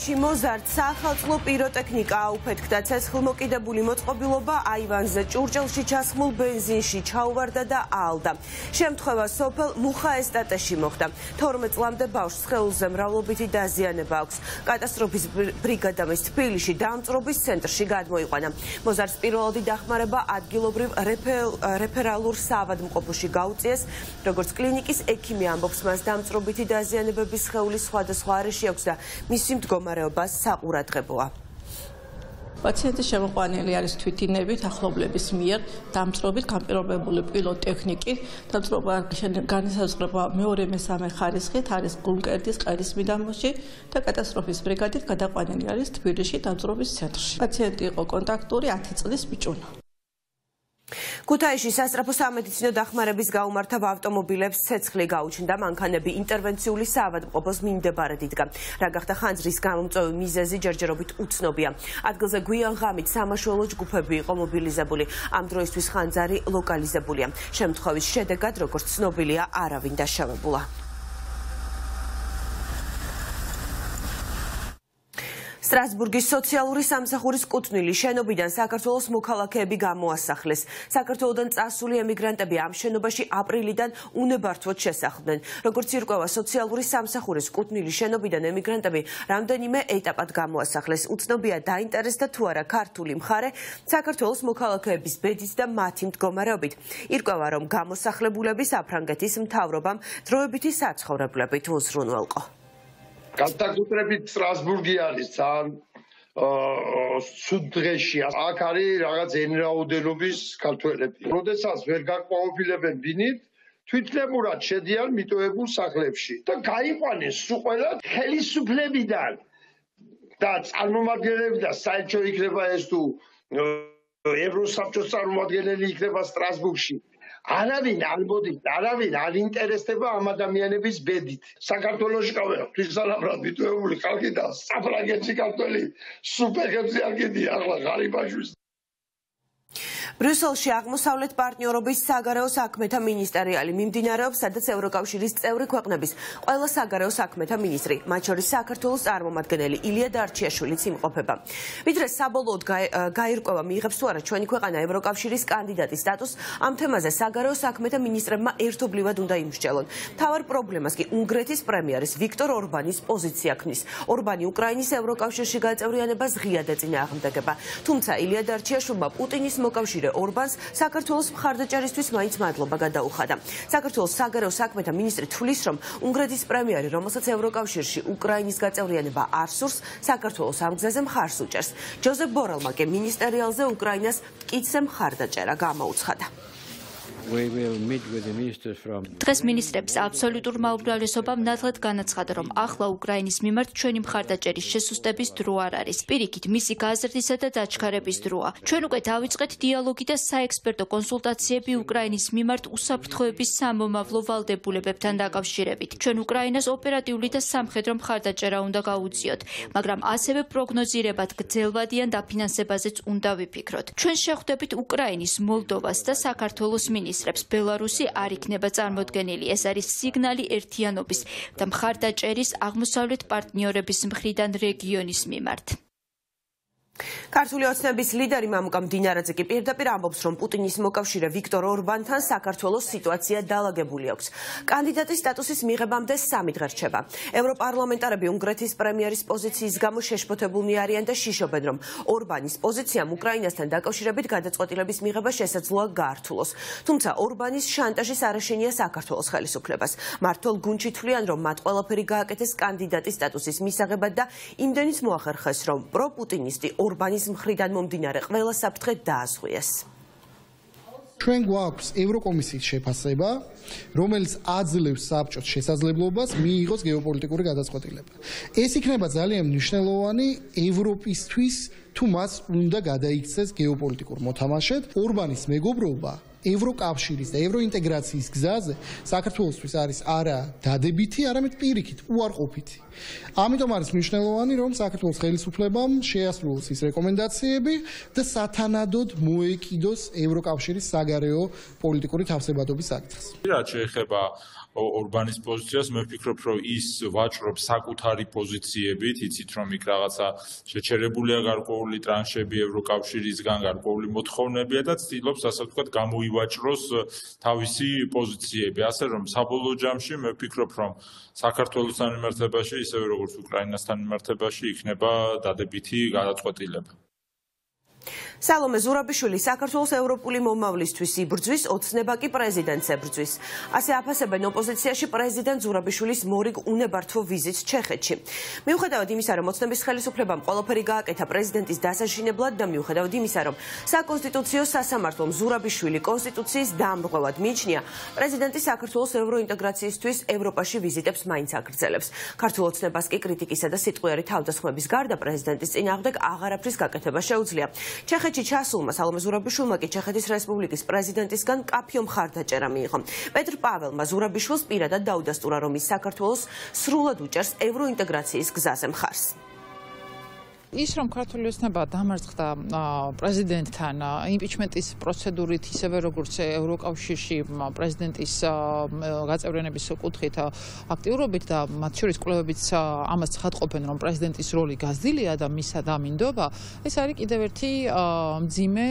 სოჩში მოზარდ სახალხო პიროტექნიკა აუფეთქდა. Ცეცხლმოკიდებული მოწყობილობა აივანზე ჭურჭელში ჩასმულ бенზინში ჩაუვარდა და აალდა. Შემთხვევა სოფელ მუხაესტატეში მოხდა. 12 წლამდე ბავშვს სხეულზე მრავლობითი დაზიანება აქვს. კატასტროფის ბრიგადამის თბილისში დამწრობის ცენტრში გადმოიყვანა. მოზარდს პირველადი დახმარება ადგილობრივ რეფერალურ საავადმყოფოში გაუწიეს, როგორც კლინიკის ექიმი ამბობს, მას დამწრობითი დაზიანებების სხეული სხვადასხვა არეში აქვს და მისი მდგომარეობა საყურადღებოა. Пациенты შემოყვანილი არის თვითინებით ახლობლების მიერ დამწრობით განპირობებული პილოტექნიკით, დამწრობა განისაზღვრება მეორე-მესამე ხარისხით, არის გულმკერდის ყელის მიდამოში და კატასტროფის ბრიგადით გადაყვანილი არის თბილისში დამწრობის ცენტრში. პაციენტი იყო კონტაქტური 10 წლის ბიჭუნა. Ქუთაისში სასწრაფო სამედიცინო დახმარების გაუმართავ ავტომობილებს ცეცხლი გაუჩნდა, მანქანები ინტერვენციული საავადმყოფოს მიმდებარედ იდგა. Რა გახდა ხანძრის გამომწვევი მიზეზი ჯერჯერობით უცნობია. Ადგილზე გვიან ღამით სამაშველო ჯგუფები იყო მობილიზებული. Ამ დროისთვის ხანძარი ლოკალიზებულია. Შემთხვევის შედეგად, როგორც ცნობილია, არავინ დაშავებულა. Strasburgis სოციალური სამსახურის კუთვნილი შენობიდან საქართველოს მოქალაქეები გამოასახლეს. Საქართველოდან წასული ემიგრანტები ამ შენობაში აპრილიდან უნებართვოდ შესახლდნენ. Როგორც ირკვევა, სოციალური სამსახურის კუთვნილი შენობიდან ემიგრანტები რამდენიმე ეტაპად გამოასახლეს. უცნობია დაინტერესდა თუ არა ქართული მხარე საქართველოს მოქალაქეების ბედით და მათი მდგომარეობით. Ირკვევა, რომ გამოსახლებულების საფრანგეთის მთავრობამ დროებითი საცხოვრებლებით უზრუნველყო. Განსაკუთრებით სტრასბურგი არის ძალიან სუდღეში. აქ არის რაღაც ენრაოდენობის ქართველები. როდესაც ვერ გაყვაობილებენ ვინით, თვითნებურად შედიან მიტოვებულ სახლებში და გაიყვანეს სულ ყველა ხელისუფლებიდან და წარმომადგენლები და საერთოდ იქნება ეს თუ ევროსაბჭოს წარმომადგენელი იქნება სტრასბურგში. Аравин албодит, аравин алинтерестева ამ ადამიანების ბედით. Საქართველოში ყავენ თვითსალაბრად მიტოვებული ხალხი და საფრანგეთში ქართველი სუპერგებზე არ გედია ახლა ღარიბაშვის. Ბრიუსელში აღმოსავლეთ პარტნიორობის საგარეო საქმეთა მინისტერიალი მიმდინარეობს, სადაც ევროკავშირის წევრი ქვეყნების ყველა საგარეო საქმეთა მინისტრი, მათ შორის საქართველოს წარმომადგენელი ილია დარჩიაშვილიც იმყოფება. Ვიდრე საბოლოოდ გაირკვევა მიიღებს თუ არა ჩვენი ქვეყანა ევროკავშირის კანდიდატის სტატუსს, ამ თემაზე საგარეო საქმეთა მინისტრებმა ერთობლივად უნდა იმსჯელონ. Მთავარ პრობლემას კი უნგრეთის პრემიერის ვიქტორ ორბანის პოზიცია ქმნის. ორბანი უკრაინის ევროკავშირში გაწევრიანებას ღიად ეწინააღმდეგება. Თუმცა ილია დარჩიაშვილმა პუტინის მოკავშირე ორბანს საქართველოს მხარდაჭერისთვის მაინც მადლობა გადაუხადა. საქართველოს საგარეო საქმეთა მინისტრი თვლის, რომ უნგრეთის პრემიერი, რომელსაც ევროკავშირში უკრაინის გაწევრიანება არ სურს, საქართველოს ამ გზაზე მხარს უჭერს. ჯოზეფ ბორელმა კი მინისტერიალზე უკრაინას მტკიცე მხარდაჭერა გამოუცხადა. დღეს მინისტრებს აბსოლუტურმა უმრავლესობამ ნათლად განაცხადა, რომ ახლა უკრაინის მიმართ ჩვენი მხარდაჭერის შესუსტების დრო არ არის. Პირიქით, მისი გაზრდისა და დაჩქარების დროა. Ჩვენ უკვე დავიწყეთ დიალოგი და საექსპერტო კონსულტაციები უკრაინის მიმართ უსაფრთხოების სამომავლო ვალდებულებებთან დაკავშირებით. Ჩვენ უკრაინას ოპერატიული და სამხედრო მხარდაჭერა უნდა გაუწიოთ, მაგრამ ასევე პროგნოზირებად გრძელვადიან დაფინანსებაზეც უნდა ვიფიქროთ. Ჩვენ შეხვდებით უკრაინის, მოლდოვას და საქართველოს მინისტრებს. Беларуси არ იქნება წარმოდგენილი. ეს არის სიგნალი ერთიანობის და მხარდაჭერის აღმოსავლეთ პარტნიორების მხრიდან რეგიონის მიმართ. ქართული ოცნების ლიდერი მამუკა მდინარაძე კი პირდაპირ ამბობს, რომ პუტინის მოკავშირე ვიქტორ ორბანთან საქართველოს სიტუაცია დაალაგებული აქვს. კანდიდატის სტატუსის მიღებამდე 3 დღე რჩება. ევროპარლამენტარები უნგრეთის პრემიერის პოზიციის გამო შეშფოთებულნი არიან და შიშობენ, რომ ორბანის პოზიციამ უკრაინასთან დაკავშირებით გადაწყვეტილების მიღება შესაძლოა გაართულოს. თუმცა ორბანის შანტაჟის არეშენია საქართველოს ხელისუფლებას. მართალ გუნჩი თვლიან, რომ მათ ყველაფერი გააკეთეს კანდიდატის სტატუსის მისაღებად და იმდენიც მოახერხეს, რომ პროპუტინისტი ორბანის მხრიდან მომდინარე ყველა საფრთხე დააზღვიეს. Ჩვენ გვაქვს ევროკომისიის შეფასება, რომელიც აძლევს საბჭოს შესაძლებლობას მიიღოს გეოპოლიტიკური გადაწყვეტილება. ეს იქნება ძალიან მნიშვნელოვანი ევროპისთვის, თუ მას უნდა გადაიქცეს გეოპოლიტიკურ მოთამაშედ. ორბანის მეგობრობა ევროკავშირის და ევროინტეგრაციის გზაზე საქართველოსთვის არის არა დადებითი, არამედ პირიქით, უარყოფითი. ამიტომ არის მნიშვნელოვანი, რომ საქართველოს ხელისუფლებამ შეასრულოს ის რეკომენდაციები და სათანადოდ მოეკიდოს ევროკავშირის საგარეო პოლიტიკური თავსებადობის საკითხს. Რაც შეეხება ორბანის პოზიციას, მე ვფიქრობ, რომ ის ვაჭრობს საკუთარი პოზიციებით, იცით, რომ იქ რაღაცა შეჩერებულია გარკვეული ტრანშები ევროკავშირისგან, გარკვეული მოთხოვნებია და ცდილობს, ასე ვთქვათ, გამოივაჭროს თავისი პოზიციები. Ასე რომ საბოლოო ჯამში მე ვფიქრობ, რომ საქართველოსთან მიმართებაში, ისევე როგორც უკრაინასთან მიმართებაში იქნება დადებითი გადაწყვეტილება. Სალომე ზურაბიშვილი საქართველოს ევროპული მომავლისთვის იბრძვის, ოცნება კი პრეზიდენტს ებრძვის. Ასე აფასებენ ოპოზიციაში პრეზიდენტ ზურაბიშვილის მორიგ უნებართვო ვიზიტს ჩეხეთში. მიუხედავად იმისა, რომ ოცნების ხელისუფლებამ ყველაფერი გააკეთა პრეზიდენტის დასაშინებლად და მიუხედავად იმისა, რომ საკონსტიტუციო სასამართლომ ზურაბიშვილი კონსტიტუციის დამრღვევად მიიჩნია, პრეზიდენტი საქართველოს ევროინტეგრაციისთვის ევროპაში ვიზიტებს მაინც აგრძელებს. ქართულ ოცნებას კი კრიტიკისა და სიტყვიერი თავდასხმების გარდა პრეზიდენტის წინააღმდეგ აღარაფრის გაკეთება შეუძლია. Ჩეხეთში ჩასულმა სალომე ზურაბიშვილმა კი ჩეხეთის რესპუბლიკის პრეზიდენტისგან კაფიო მხარდაჭერა მიიღო. პეტრ პაველმა ზურაბიშვილს პირადად დაუდასტურა, რომ ის საქართველოს სრულად უჭერს ევროინტეგრაციის გზაზე მხარს. ის რომ ქართული ოცნება დამარცხდა პრეზიდენტთან იმპიჩმენტის პროცედურით, ისევე როგორც ევროკავშირში პრეზიდენტის გაწევრიანების კუთხით აქტიურობით და მათ შორის კვლევებიც ამას ცხადყოფენ, რომ პრეზიდენტის როლი გაზრდილია და მისა დამინდობა, ეს არის კიდევ ერთი მძიმე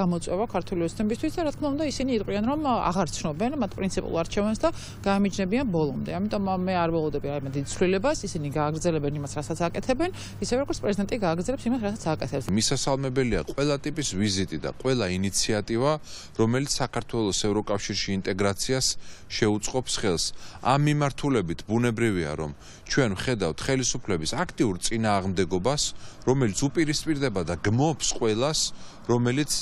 გამოწვევა ქართული ოცნებისთვის და რა თქმა უნდა ისინი იტყვიან, რომ აღარ ცნობენ მათ პრინციპულ არჩევანს და გაამიჯნებიან ბოლომდე. ამიტომ მე არ ველოდები რაიმე დიდ ცვლილებას, ისინი გააგრძელებენ იმას, რასაც აკეთებენ, ისევე როგორც პრეზიდენტი გააგრძელებს იმას, რასაც აკეთებს. მისასალმებელია ყველა ტიპის ვიზიტი და ყველა ინიციატივა, რომელიც საქართველოს ევროკავშირში ინტეგრაციას შეუწყობს ხელს. ამ მიმართულებით ბუნებრივია, რომ ჩვენ ვხედავთ ხელისუფლების აქტიურ წინააღმდეგობას, რომელიც უპირისპირდება და გმობს ყველას, რომელიც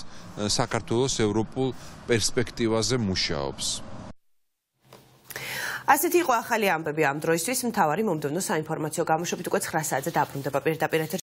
საქართველოს ევროპულ პერსპექტივაზე მუშაობს. ასეთი იყო ახალი ამბები ამ დროისთვის. მთავარი მომდევნო საინფორმაციო გამოშვებით უკვე 9 საათზე დაბრუნდება პირდაპირ ეთერში.